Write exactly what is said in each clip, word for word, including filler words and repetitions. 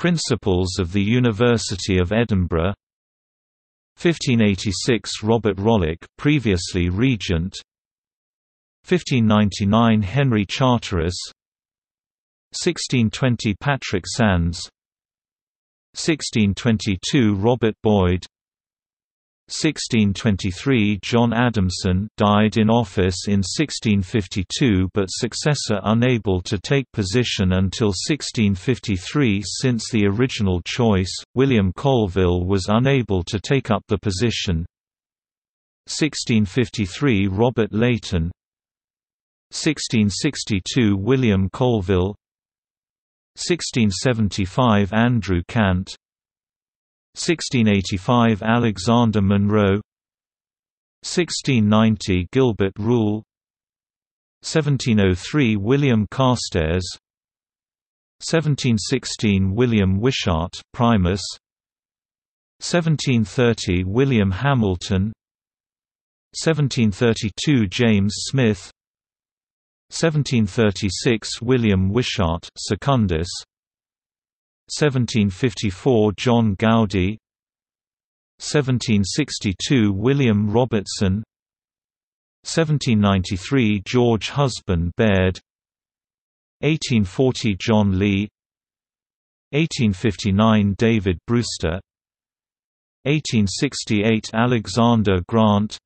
Principles of the University of Edinburgh. Fifteen eighty-six Robert Rollock, previously regent. Fifteen ninety-nine Henry Charteris. Sixteen twenty Patrick Sands. Sixteen twenty-two Robert Boyd. Sixteen twenty-three John Adamson, died in office in sixteen fifty-two but successor unable to take position until sixteen fifty-three. Since the original choice, William Colvill was unable to take up the position. Sixteen fifty-three Robert Leighton. Sixteen sixty-two William Colvill. Sixteen seventy-five Andrew Cant. Sixteen eighty-five Alexander Monro. Sixteen ninety Gilbert Rule. Seventeen oh three William Carstares. Seventeen sixteen William Wishart, primus. Seventeen thirty William Hamilton. Seventeen thirty-two James Smith. Seventeen thirty-six William Wishart, secundus. Seventeen fifty-four John Gowdie. Seventeen sixty-two William Robertson. Seventeen ninety-three George Husband Baird. Eighteen forty John Lee. Eighteen fifty-nine David Brewster. Eighteen sixty-eight Alexander Grant.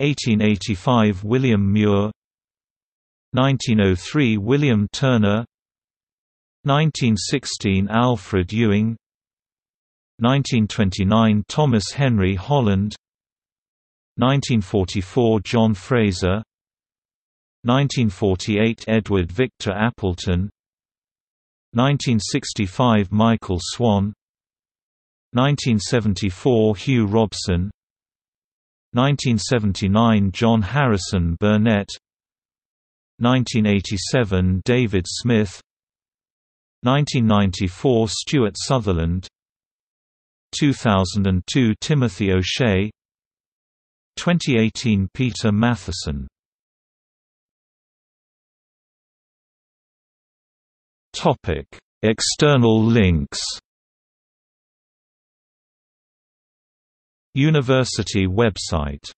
Eighteen eighty-five William Muir. Nineteen oh three William Turner. Nineteen sixteen Alfred Ewing. Nineteen twenty-nine Thomas Henry Hollan. Nineteen forty-four John Fraser. Nineteen forty-eight Edward Victor Appleton. Nineteen sixty-five Michael Swan. Nineteen seventy-four Hugh Robson. Nineteen seventy-nine John Harrison Burnett. Nineteen eighty-seven David Smith. Nineteen ninety-four Stuart Sutherland. Two thousand two Timothy O'Shea. Twenty eighteen Peter Matheson. Topic: External links. University website.